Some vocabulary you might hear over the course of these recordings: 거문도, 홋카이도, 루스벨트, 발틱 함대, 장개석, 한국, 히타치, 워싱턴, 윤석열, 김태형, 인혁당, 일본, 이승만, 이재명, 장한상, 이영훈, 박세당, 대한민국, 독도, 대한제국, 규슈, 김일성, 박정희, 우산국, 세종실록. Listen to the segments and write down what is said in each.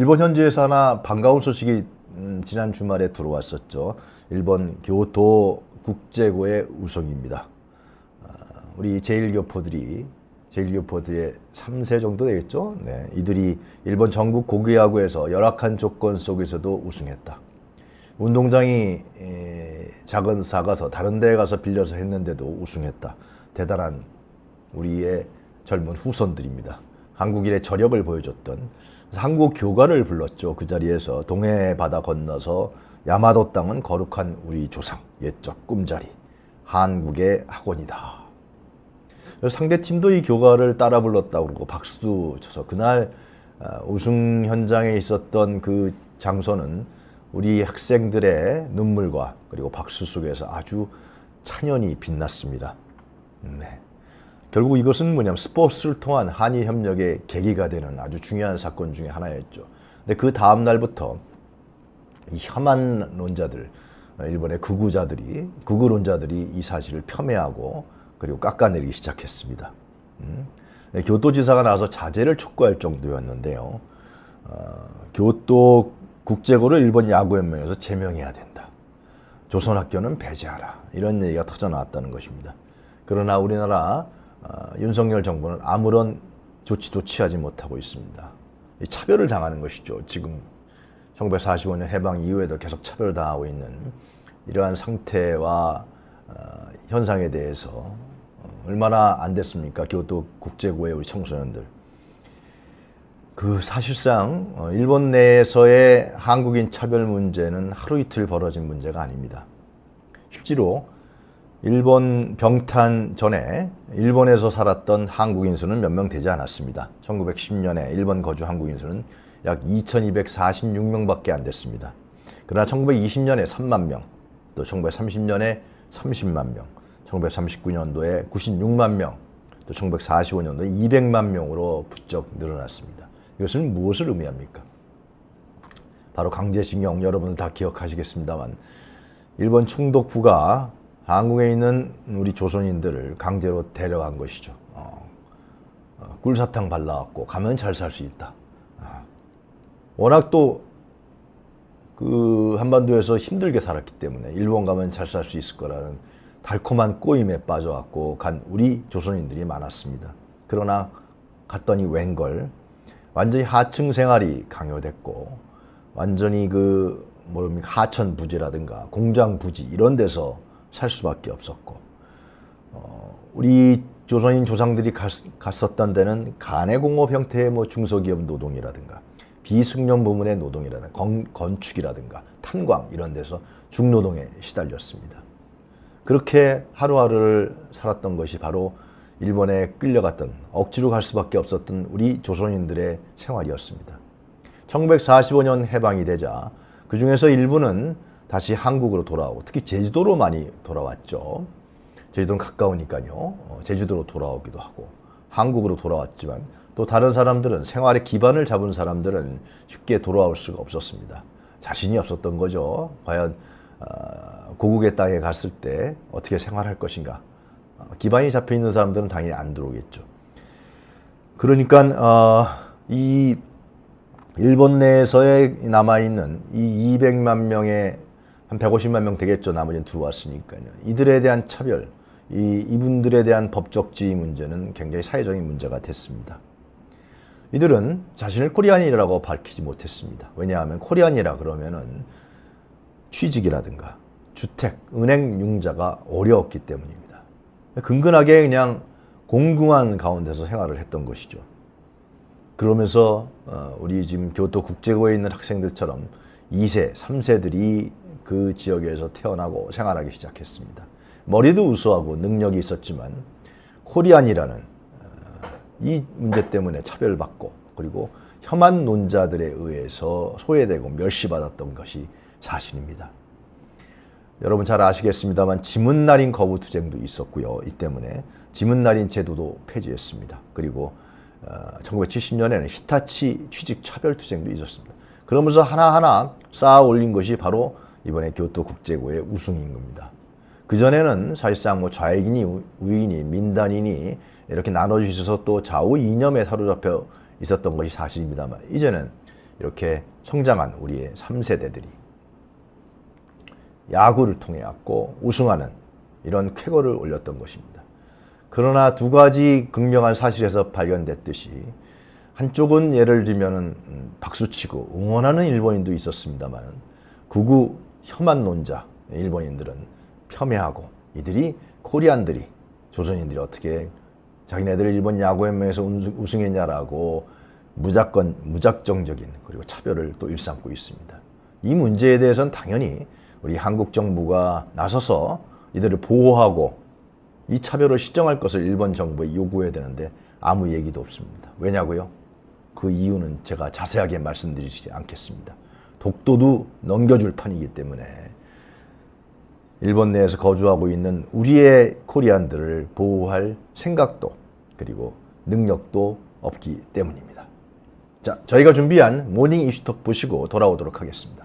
일본 현지에서 하나 반가운 소식이 지난 주말에 들어왔었죠. 일본 교토 국제고의 우승입니다. 우리 제1교포들의 3세 정도 되겠죠. 네, 이들이 일본 전국 고교야구에서 열악한 조건 속에서도 우승했다. 운동장이 작은 사가서 다른 데에 가서 빌려서 했는데도 우승했다. 대단한 우리의 젊은 후손들입니다. 한국인의 저력을 보여줬던 한국 교가를 불렀죠. 그 자리에서 동해 바다 건너서 야마도 땅은 거룩한 우리 조상, 옛적 꿈자리, 한국의 학원이다. 상대팀도 이 교가를 따라 불렀다고 그러고 박수도 쳐서 그날 우승 현장에 있었던 그 장소는 우리 학생들의 눈물과 그리고 박수 속에서 아주 찬연히 빛났습니다. 네. 결국 이것은 뭐냐면 스포츠를 통한 한일 협력의 계기가 되는 아주 중요한 사건 중에 하나였죠. 근데 그 다음 날부터 이 혐한론자들, 일본의 극우론자들이 이 사실을 폄훼하고 그리고 깎아내리기 시작했습니다. 교토지사가 나와서 자제를 촉구할 정도였는데요. 교토 국제고를 일본 야구연맹에서 제명해야 된다. 조선학교는 배제하라. 이런 얘기가 터져나왔다는 것입니다. 그러나 우리나라 윤석열 정부는 아무런 조치도 취하지 못하고 있습니다. 이 차별을 당하는 것이죠. 지금 1945년 해방 이후에도 계속 차별을 당하고 있는 이러한 상태와 현상에 대해서 얼마나 안 됐습니까? 교토 국제고의 우리 청소년들. 그 사실상 일본 내에서의 한국인 차별 문제는 하루 이틀 벌어진 문제가 아닙니다. 실제로 일본 병탄 전에 일본에서 살았던 한국인 수는 몇 명 되지 않았습니다. 1910년에 일본 거주 한국인 수는 약 2246명밖에 안 됐습니다. 그러나 1920년에 3만 명, 또 1930년에 30만 명, 1939년도에 96만 명, 또 1945년도에 200만 명으로 부쩍 늘어났습니다. 이것은 무엇을 의미합니까? 바로 강제징용, 여러분들 다 기억하시겠습니다만 일본 총독부가 한국에 있는 우리 조선인들을 강제로 데려간 것이죠. 꿀사탕 발라갖고 가면 잘 살 수 있다. 워낙 또 그 한반도에서 힘들게 살았기 때문에 일본 가면 잘 살 수 있을 거라는 달콤한 꼬임에 빠져갖고 간 우리 조선인들이 많았습니다. 그러나 갔더니 웬걸 완전히 하층 생활이 강요됐고 완전히 그 뭐랍니까 하천 부지라든가 공장 부지 이런 데서 살 수밖에 없었고 우리 조선인 조상들이 갔었던 데는 가내공업 형태의 뭐 중소기업 노동이라든가 비숙련 부문의 노동이라든가 건축이라든가 탄광 이런 데서 중노동에 시달렸습니다. 그렇게 하루하루를 살았던 것이 바로 일본에 끌려갔던 억지로 갈 수밖에 없었던 우리 조선인들의 생활이었습니다. 1945년 해방이 되자 그 중에서 일부는 다시 한국으로 돌아오고 특히 제주도로 많이 돌아왔죠. 제주도는 가까우니까요. 제주도로 돌아오기도 하고 한국으로 돌아왔지만 또 다른 사람들은 생활의 기반을 잡은 사람들은 쉽게 돌아올 수가 없었습니다. 자신이 없었던 거죠. 과연 고국의 땅에 갔을 때 어떻게 생활할 것인가. 기반이 잡혀 있는 사람들은 당연히 안 들어오겠죠. 그러니까 이 일본 내에서의 남아있는 이 200만 명의 한 150만 명 되겠죠. 나머지는 들어왔으니까요. 이들에 대한 차별, 이분들에 대한 법적 지위 문제는 굉장히 사회적인 문제가 됐습니다. 이들은 자신을 코리안이라고 밝히지 못했습니다. 왜냐하면 코리안이라 그러면은 취직이라든가 주택, 은행 융자가 어려웠기 때문입니다. 근근하게 그냥 공공한 가운데서 생활을 했던 것이죠. 그러면서 우리 지금 교토 국제고에 있는 학생들처럼 2세, 3세들이 그 지역에서 태어나고 생활하기 시작했습니다. 머리도 우수하고 능력이 있었지만 코리안이라는 이 문제 때문에 차별받고 그리고 혐한 논자들에 의해서 소외되고 멸시받았던 것이 사실입니다. 여러분 잘 아시겠습니다만 지문날인 거부투쟁도 있었고요. 이 때문에 지문날인 제도도 폐지했습니다. 그리고 1970년에는 히타치 취직 차별 투쟁도 있었습니다. 그러면서 하나하나 쌓아 올린 것이 바로 이번에 교토 국제고의 우승인 겁니다. 그전에는 사실상 뭐 좌익이니 우익이니 민단이니 이렇게 나눠주셔서 또 좌우 이념에 사로잡혀 있었던 것이 사실입니다만 이제는 이렇게 성장한 우리의 3세대들이 야구를 통해 갖고 우승하는 이런 쾌거를 올렸던 것입니다. 그러나 두 가지 극명한 사실에서 발견됐듯이 한쪽은 예를 들면 박수치고 응원하는 일본인도 있었습니다만 극우 혐한 논자 일본인들은 폄훼하고 이들이 코리안들이 조선인들이 어떻게 자기네들을 일본 야구연맹에서 우승했냐라고 무작정적인 그리고 차별을 또 일삼고 있습니다. 이 문제에 대해서는 당연히 우리 한국 정부가 나서서 이들을 보호하고 이 차별을 시정할 것을 일본 정부에 요구해야 되는데 아무 얘기도 없습니다. 왜냐고요? 그 이유는 제가 자세하게 말씀드리지 않겠습니다. 독도도 넘겨줄 판이기 때문에 일본 내에서 거주하고 있는 우리의 코리안들을 보호할 생각도 그리고 능력도 없기 때문입니다. 자, 저희가 준비한 모닝 이슈톡 보시고 돌아오도록 하겠습니다.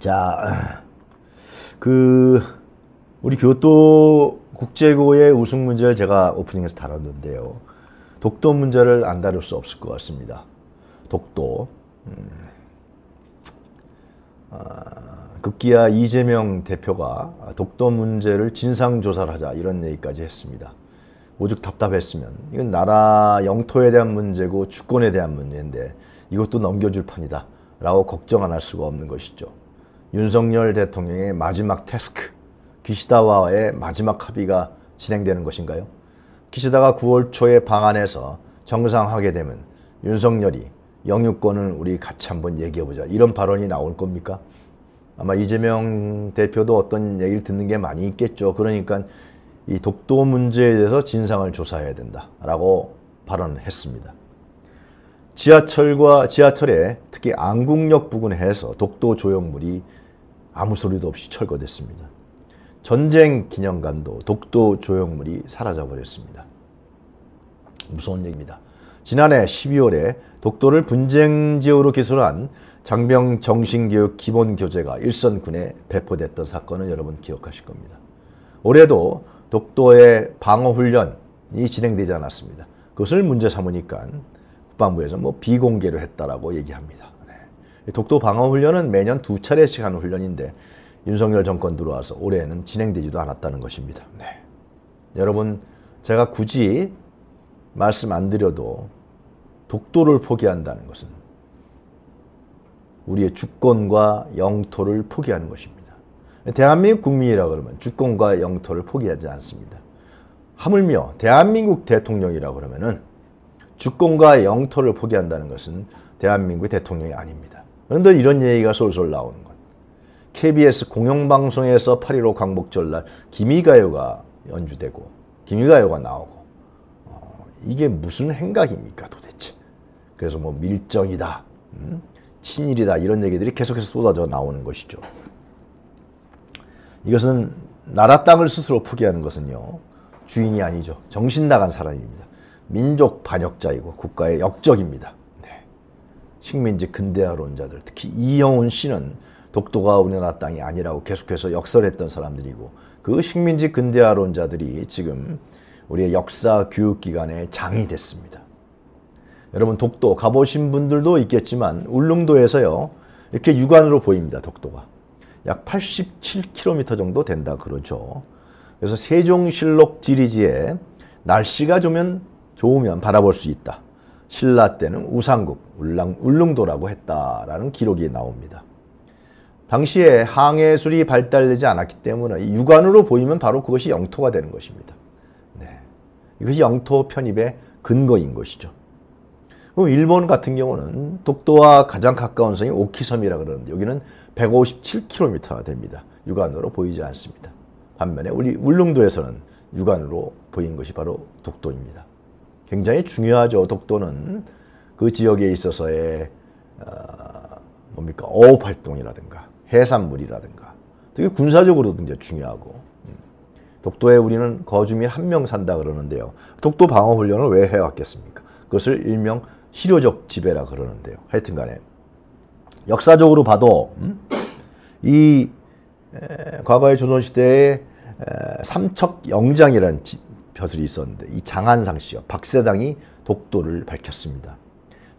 자, 우리 교토 국제고의 우승 문제를 제가 오프닝에서 다뤘는데요. 독도 문제를 안 다룰 수 없을 것 같습니다. 독도. 급기야 이재명 대표가 독도 문제를 진상조사를 하자 이런 얘기까지 했습니다. 오죽 답답했으면 이건 나라 영토에 대한 문제고 주권에 대한 문제인데 이것도 넘겨줄 판이다 라고 걱정 안 할 수가 없는 것이죠. 윤석열 대통령의 마지막 태스크, 기시다와의 마지막 합의가 진행되는 것인가요? 기시다가 9월 초에 방한해서 정상하게 되면 윤석열이 영유권을 우리 같이 한번 얘기해보자 이런 발언이 나올 겁니까? 아마 이재명 대표도 어떤 얘기를 듣는 게 많이 있겠죠. 그러니까 이 독도 문제에 대해서 진상을 조사해야 된다라고 발언했습니다. 지하철에 특히 안국역 부근에서 독도 조형물이 아무 소리도 없이 철거됐습니다. 전쟁 기념관도 독도 조형물이 사라져버렸습니다. 무서운 얘기입니다. 지난해 12월에 독도를 분쟁지역으로 기술한 장병정신교육 기본교재가 일선군에 배포됐던 사건은 여러분 기억하실 겁니다. 올해도 독도의 방어훈련이 진행되지 않았습니다. 그것을 문제 삼으니까 국방부에서 비공개로 했다라고 얘기합니다. 네. 독도 방어훈련은 매년 2차례씩 하는 훈련인데 윤석열 정권 들어와서 올해는 진행되지도 않았다는 것입니다. 네. 여러분 제가 굳이 말씀 안 드려도 독도를 포기한다는 것은 우리의 주권과 영토를 포기하는 것입니다. 대한민국 국민이라 그러면 주권과 영토를 포기하지 않습니다. 하물며 대한민국 대통령이라 그러면은 주권과 영토를 포기한다는 것은 대한민국의 대통령이 아닙니다. 그런데 이런 얘기가 솔솔 나오는 것. KBS 공영방송에서 8.15 광복절날 기미가요가 연주되고 기미가요가 나오고 이게 무슨 행각입니까 도대체. 그래서 뭐 밀정이다, 친일이다 이런 얘기들이 계속해서 쏟아져 나오는 것이죠. 이것은 나라 땅을 스스로 포기하는 것은요, 주인이 아니죠. 정신 나간 사람입니다. 민족 반역자이고 국가의 역적입니다. 네. 식민지 근대화론자들, 특히 이영훈 씨는 독도가 우리나라 땅이 아니라고 계속해서 역설했던 사람들이고, 그 식민지 근대화론자들이 지금 우리의 역사 교육기관의 장이 됐습니다. 여러분, 독도 가보신 분들도 있겠지만 울릉도에서요, 이렇게 육안으로 보입니다. 독도가 약 87km 정도 된다 그러죠. 그래서 세종실록 지리지에 날씨가 좋으면 바라볼 수 있다, 신라 때는 우산국, 울릉도라고 했다라는 기록이 나옵니다. 당시에 항해술이 발달되지 않았기 때문에 육안으로 보이면 바로 그것이 영토가 되는 것입니다. 네. 이것이 영토 편입의 근거인 것이죠. 그럼 일본 같은 경우는 독도와 가장 가까운 섬이 오키섬이라 그러는데 여기는 157km나 됩니다. 육안으로 보이지 않습니다. 반면에 우리 울릉도에서는 육안으로 보인 것이 바로 독도입니다. 굉장히 중요하죠. 독도는 그 지역에 있어서의 어업 활동이라든가 해산물이라든가 되게 군사적으로도 굉장히 중요하고, 독도에 우리는 거주민 1명 산다 그러는데요, 독도 방어 훈련을 왜 해왔겠습니까? 그것을 일명 실효적 지배라 그러는데요. 하여튼간에 역사적으로 봐도 이 과거의 조선시대에 삼척영장이라는 벼슬이 있었는데 이 장한상 씨와 박세당이 독도를 밝혔습니다.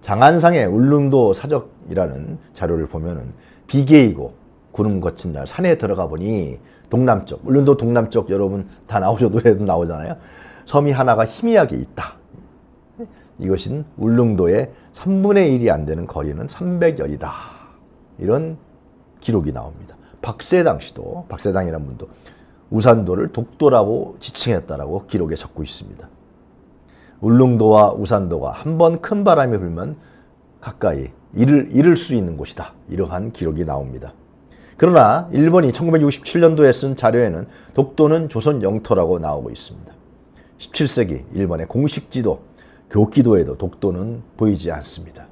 장한상의 울릉도 사적이라는 자료를 보면은 비계이고 구름 거친 날 산에 들어가 보니 동남쪽, 울릉도 동남쪽 여러분 다 나오죠. 노래도 나오잖아요. 섬이 하나가 희미하게 있다. 이것은 울릉도의 3분의 1이 안 되는 거리는 300여리다. 이런 기록이 나옵니다. 박세당 씨도, 박세당이라는 분도 우산도를 독도라고 지칭했다라고 기록에 적고 있습니다. 울릉도와 우산도가 한 번 큰 바람이 불면 가까이 이를 수 있는 곳이다. 이러한 기록이 나옵니다. 그러나 일본이 1967년도에 쓴 자료에는 독도는 조선 영토라고 나오고 있습니다. 17세기 일본의 공식지도, 교기도에도 독도는 보이지 않습니다.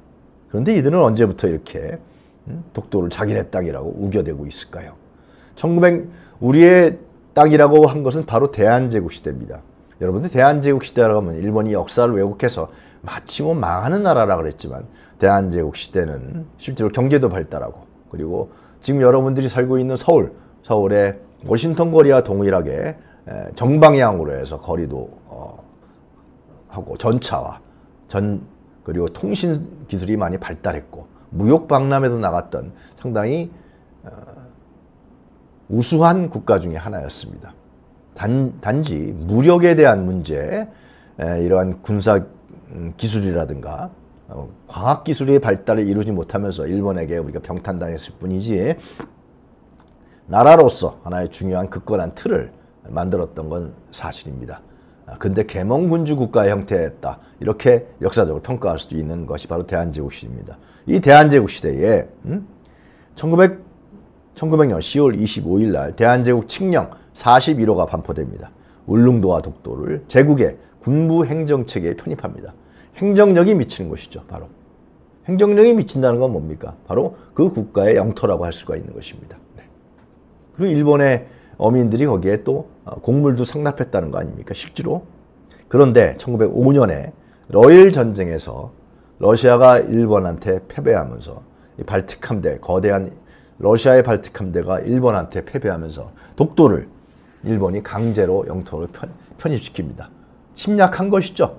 그런데 이들은 언제부터 이렇게 독도를 자기네 땅이라고 우겨대고 있을까요? 우리의 땅이라고 한 것은 바로 대한제국 시대입니다. 여러분들, 대한제국 시대라고 하면 일본이 역사를 왜곡해서 마치 뭐 망하는 나라라고 그랬지만, 대한제국 시대는 실제로 경제도 발달하고, 그리고 지금 여러분들이 살고 있는 서울의 워싱턴 거리와 동일하게 정방향으로 해서 거리도 하고 전차와 그리고 통신 기술이 많이 발달했고, 무역박람회도 나갔던 상당히 우수한 국가 중에 하나였습니다. 단지 무력에 대한 문제, 이러한 군사 기술이라든가 과학 기술의 발달을 이루지 못하면서 일본에게 우리가 병탄당했을 뿐이지, 나라로서 하나의 중요한 굳건한 틀을 만들었던 건 사실입니다. 근데 계몽군주 국가의 형태였다, 이렇게 역사적으로 평가할 수도 있는 것이 바로 대한제국 시대입니다. 이 대한제국 시대에 1900년 10월 25일 날 대한제국 칙령 41호가 반포됩니다. 울릉도와 독도를 제국의 군부 행정체계에 편입합니다. 행정력이 미치는 것이죠. 바로 행정력이 미친다는 건 뭡니까? 바로 그 국가의 영토라고 할 수가 있는 것입니다. 네. 그리고 일본의 어민들이 거기에 또 곡물도 상납했다는 거 아닙니까? 실제로. 그런데 1905년에 러일 전쟁에서 러시아가 일본한테 패배하면서 이 발틱 함대, 거대한 러시아의 발틱 함대가 일본한테 패배하면서 독도를 일본이 강제로 영토로 편입시킵니다. 침략한 것이죠.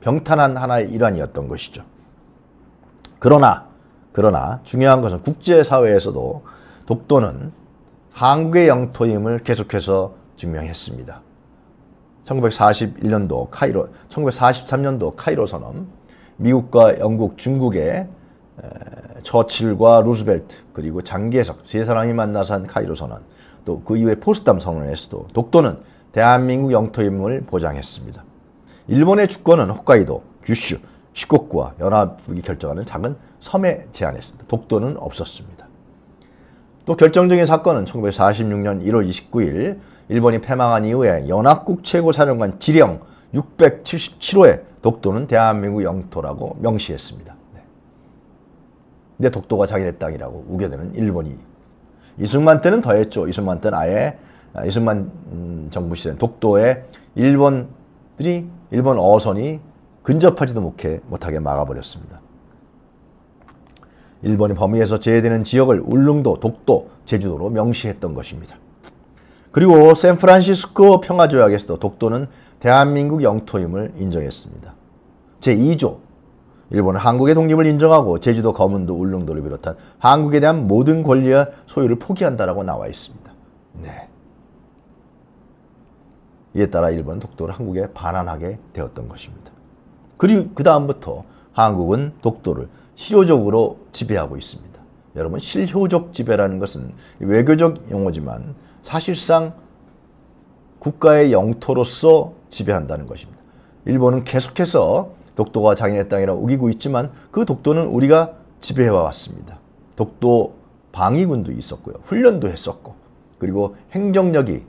병탄한 하나의 일환이었던 것이죠. 그러나 중요한 것은 국제사회에서도 독도는 한국의 영토임을 계속해서 증명했습니다. 1943년도 카이로선언, 미국과 영국, 중국의 처칠과 루스벨트, 그리고 장개석 세 사람이 만나서 한 카이로선언, 또 그 이후에 포츠담 선언에서도 독도는 대한민국 영토임을 보장했습니다. 일본의 주권은 홋카이도, 규슈, 시코쿠와 연합국이 결정하는 작은 섬에 제한했습니다. 독도는 없었습니다. 또 결정적인 사건은 1946년 1월 29일 일본이 패망한 이후에 연합국 최고사령관 지령 677호에 독도는 대한민국 영토라고 명시했습니다. 근데 독도가 자기네 땅이라고 우겨대는 일본이. 이승만 때는 더했죠. 이승만 때는 아예 이승만 정부 시대 독도에 일본 어선이 근접하지도 못하게 막아버렸습니다. 일본의 범위에서 제외되는 지역을 울릉도, 독도, 제주도로 명시했던 것입니다. 그리고 샌프란시스코 평화조약에서도 독도는 대한민국 영토임을 인정했습니다. 제2조, 일본은 한국의 독립을 인정하고 제주도, 거문도, 울릉도를 비롯한 한국에 대한 모든 권리와 소유를 포기한다라고 나와 있습니다. 네. 이에 따라 일본은 독도를 한국에 반환하게 되었던 것입니다. 그리고 그 다음부터 한국은 독도를 실효적으로 지배하고 있습니다. 여러분, 실효적 지배라는 것은 외교적 용어지만 사실상 국가의 영토로서 지배한다는 것입니다. 일본은 계속해서 독도가 자기네 땅이라고 우기고 있지만 그 독도는 우리가 지배해왔습니다. 독도 방위군도 있었고요. 훈련도 했었고 그리고 행정력이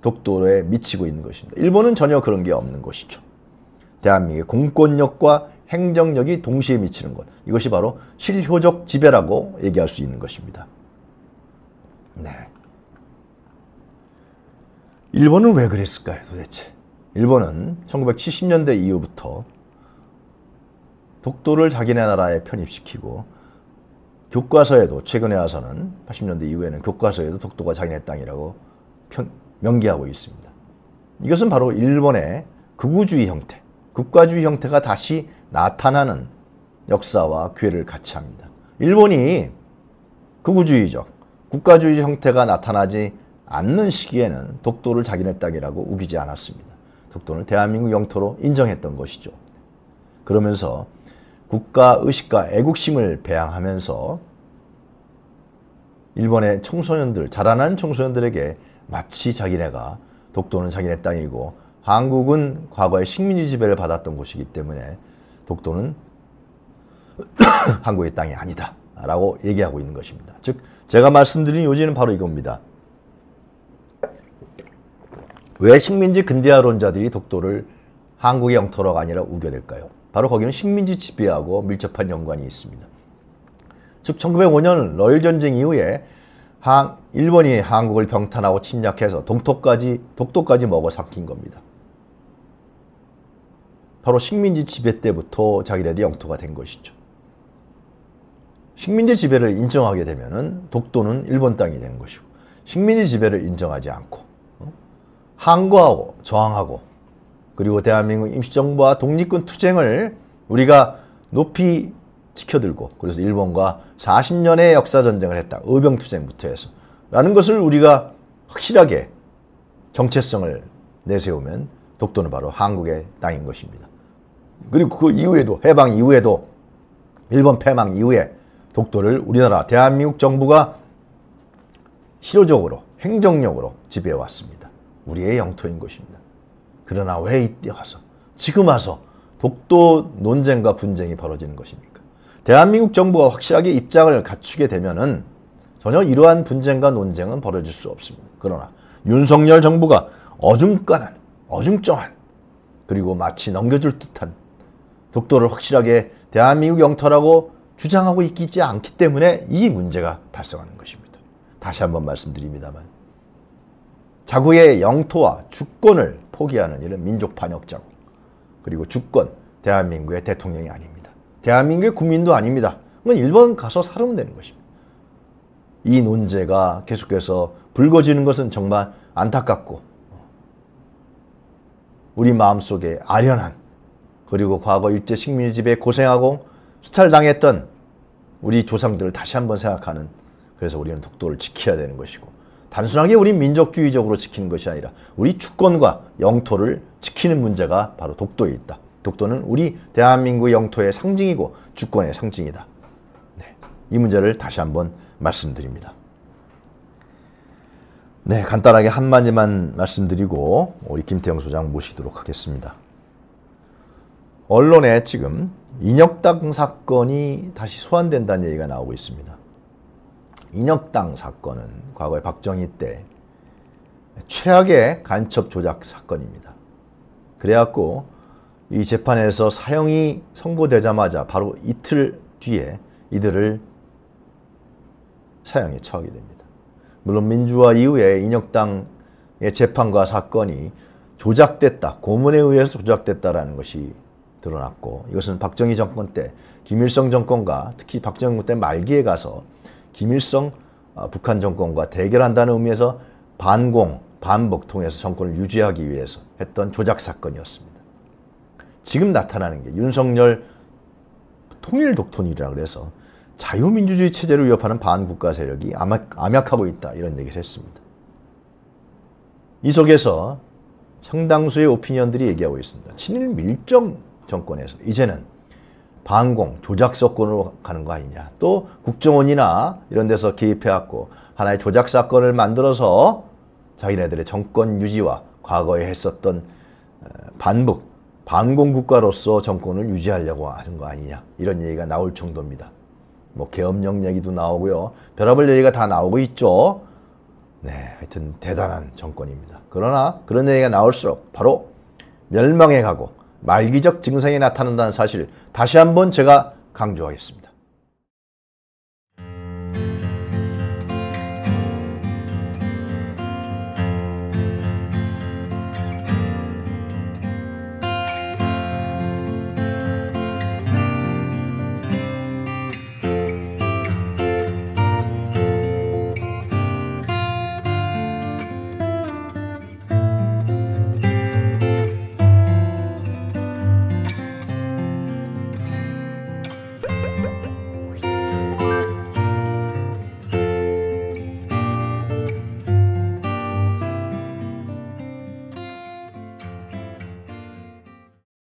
독도에 미치고 있는 것입니다. 일본은 전혀 그런 게 없는 것이죠. 대한민국의 공권력과 행정력이 동시에 미치는 것. 이것이 바로 실효적 지배라고 얘기할 수 있는 것입니다. 네. 일본은 왜 그랬을까요, 도대체? 일본은 1970년대 이후부터 독도를 자기네 나라에 편입시키고 교과서에도 최근에 와서는 80년대 이후에는 교과서에도 독도가 자기네 땅이라고 명기하고 있습니다. 이것은 바로 일본의 극우주의 형태, 국가주의 형태가 다시 나타나는 역사와 기회를 같이 합니다. 일본이 극우주의적, 국가주의 형태가 나타나지 않는 시기에는 독도를 자기네 땅이라고 우기지 않았습니다. 독도는 대한민국 영토로 인정했던 것이죠. 그러면서 국가의식과 애국심을 배양하면서 일본의 청소년들, 자라난 청소년들에게 마치 자기네가 독도는 자기네 땅이고 한국은 과거에 식민지 지배를 받았던 곳이기 때문에 독도는 한국의 땅이 아니다 라고 얘기하고 있는 것입니다. 즉 제가 말씀드린 요지는 바로 이겁니다. 왜 식민지 근대화론자들이 독도를 한국의 영토로가 아니라 우겨댈까요? 바로 거기는 식민지 지배하고 밀접한 연관이 있습니다. 즉 1905년 러일 전쟁 이후에 일본이 한국을 병탄하고 침략해서 독도까지 먹어 삼킨 겁니다. 바로 식민지 지배 때부터 자기네들이 영토가 된 것이죠. 식민지 지배를 인정하게 되면은 독도는 일본 땅이 되는 것이고 식민지 지배를 인정하지 않고 항거하고 저항하고 그리고 대한민국 임시정부와 독립군 투쟁을 우리가 높이 지켜들고 그래서 일본과 40년의 역사전쟁을 했다. 의병투쟁부터 해서 라는 것을 우리가 확실하게 정체성을 내세우면 독도는 바로 한국의 땅인 것입니다. 그리고 그 이후에도 해방 이후에도 일본 패망 이후에 독도를 우리나라 대한민국 정부가 실효적으로 행정력으로 지배해왔습니다. 우리의 영토인 것입니다. 그러나 왜 이때 와서 지금 와서 독도 논쟁과 분쟁이 벌어지는 것입니까? 대한민국 정부가 확실하게 입장을 갖추게 되면은 전혀 이러한 분쟁과 논쟁은 벌어질 수 없습니다. 그러나 윤석열 정부가 어중간한, 어중쩡한 그리고 마치 넘겨줄 듯한 독도를 확실하게 대한민국 영토라고 주장하고 있지 않기 때문에 이 문제가 발생하는 것입니다. 다시 한번 말씀드립니다만 자국의 영토와 주권을 포기하는 일은 민족 반역자고 그리고 주권, 대한민국의 대통령이 아닙니다. 대한민국의 국민도 아닙니다. 그건 일본 가서 살면 되는 것입니다. 이 논제가 계속해서 불거지는 것은 정말 안타깝고 우리 마음속에 아련한 그리고 과거 일제 식민지 지배에 고생하고 수탈당했던 우리 조상들을 다시 한번 생각하는 그래서 우리는 독도를 지켜야 되는 것이고 단순하게 우리 민족주의적으로 지키는 것이 아니라 우리 주권과 영토를 지키는 문제가 바로 독도에 있다. 독도는 우리 대한민국 영토의 상징이고 주권의 상징이다. 네, 이 문제를 다시 한번 말씀드립니다. 네, 간단하게 한마디만 말씀드리고 우리 김태형 소장 모시도록 하겠습니다. 언론에 지금 인혁당 사건이 다시 소환된다는 얘기가 나오고 있습니다. 인혁당 사건은 과거에 박정희 때 최악의 간첩 조작 사건입니다. 그래갖고 이 재판에서 사형이 선고되자마자 바로 이틀 뒤에 이들을 사형에 처하게 됩니다. 물론 민주화 이후에 인혁당의 재판과 사건이 조작됐다, 고문에 의해서 조작됐다라는 것이 드러났고, 이것은 박정희 정권 때 김일성 정권과 특히 박정희 정권 때 말기에 가서 김일성 북한 정권과 대결한다는 의미에서 반공, 반복 통해서 정권을 유지하기 위해서 했던 조작 사건이었습니다. 지금 나타나는 게 윤석열 통일 독톤이라 그래서 자유민주주의 체제를 위협하는 반국가 세력이 암약하고 있다, 이런 얘기를 했습니다. 이 속에서 상당수의 오피니언들이 얘기하고 있습니다. 친일 밀정 정권에서 이제는 반공, 조작 사건으로 가는 거 아니냐. 또 국정원이나 이런 데서 개입해왔고 하나의 조작 사건을 만들어서 자기네들의 정권 유지와 과거에 했었던 반복, 반공 국가로서 정권을 유지하려고 하는 거 아니냐. 이런 얘기가 나올 정도입니다. 뭐 계엄령 얘기도 나오고요. 별의별 얘기가 다 나오고 있죠. 네, 하여튼 대단한 정권입니다. 그러나 그런 얘기가 나올수록 바로 멸망해 가고 말기적 증상이 나타난다는 사실, 다시 한번 제가 강조하겠습니다.